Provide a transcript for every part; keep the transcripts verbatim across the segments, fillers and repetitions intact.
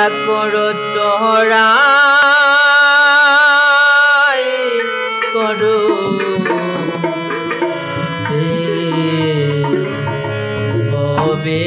পূজা করো তোরা করো হবে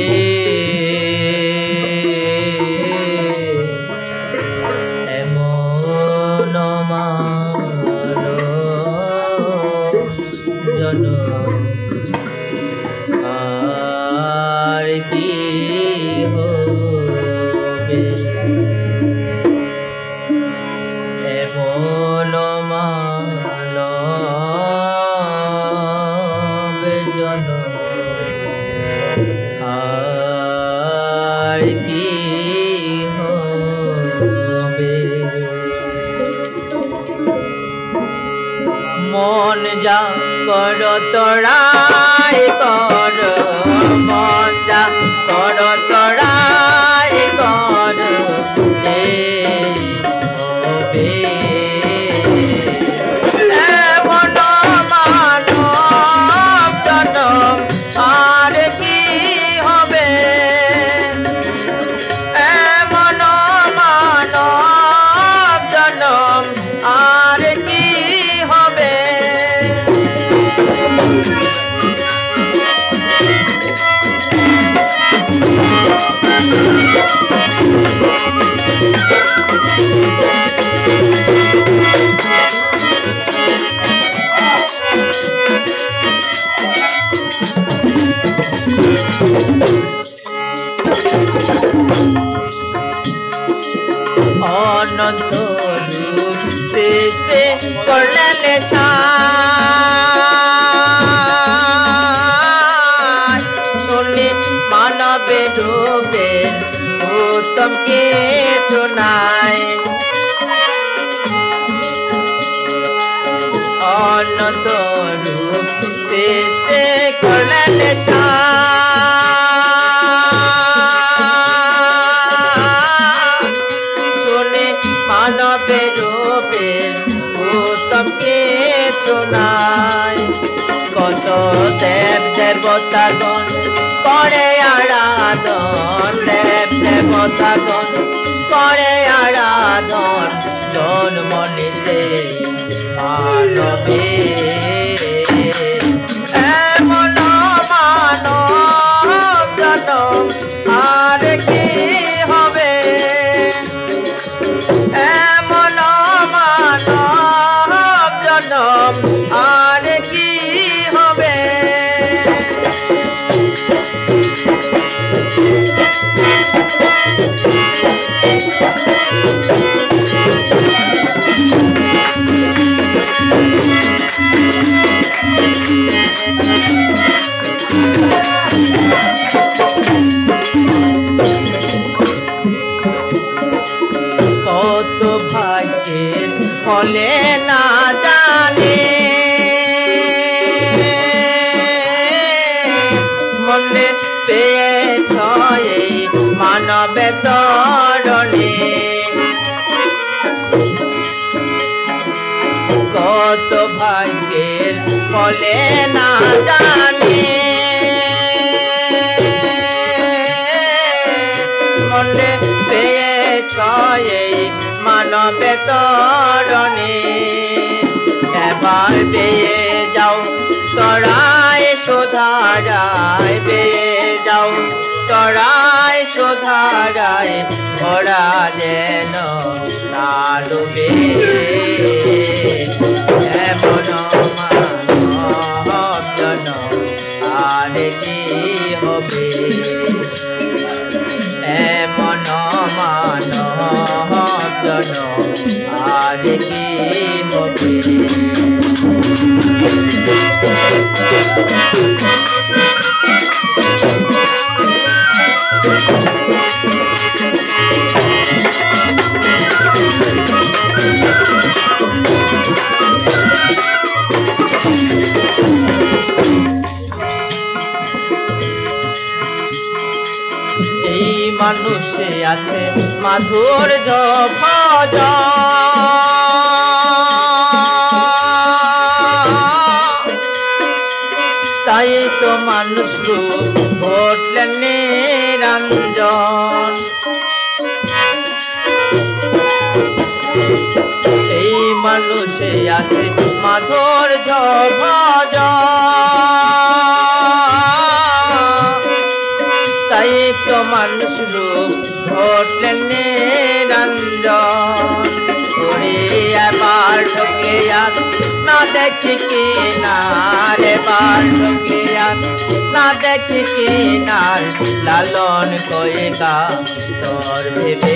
जा करो तोड़ाई करो मजा करो तोड़ाई करो ए होबे ए मनो मानो जनो आर की होबे ए मनो मानो जनो आर की होबे অনন্ত রূপ সৃষ্টি করলেন শাহ শুনি মানবে রূপে উত্তম কিছু নাই অনন্ত রূপ সৃষ্টি করলেন শাহ কত দেব দেবতাগণ করে আরাধন দেব দেবতাগণ করে আরাধন জন্ম নিতে মানবে এমন মানব জনম আর কি হবে এমন মানব জনম আর কি কত ভাগ্যের ফলে না জানে মনে পেয়েছ এই মানবে চরণে কত ভাগ্যের ফলে না জানে মনে পেয়েছ এই মানবে চরণে এবার পেয়ে যাও তোরাই শোধারায় পেয়ে যাও তোরাই শোধারায় ভরা যেন তালুবে এমন মানব জনম আর কি হবে এমন মানব জনম আর কি হবে এই মানুষে আছে মাধুর্য ভজন তাই তো মানুষ রূপ ঘটলেন নিরঞ্জন আছে মাঝোর ঝড় ভাজা তাই তো মানুষ লোক ঘটলেন নিরঞ্জন করে এবার ঢুকে আর না দেখি কিনার এবার ঢুকে আর না দেখি কিনার লালন কয়ে গা তোর ভেবে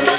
I'm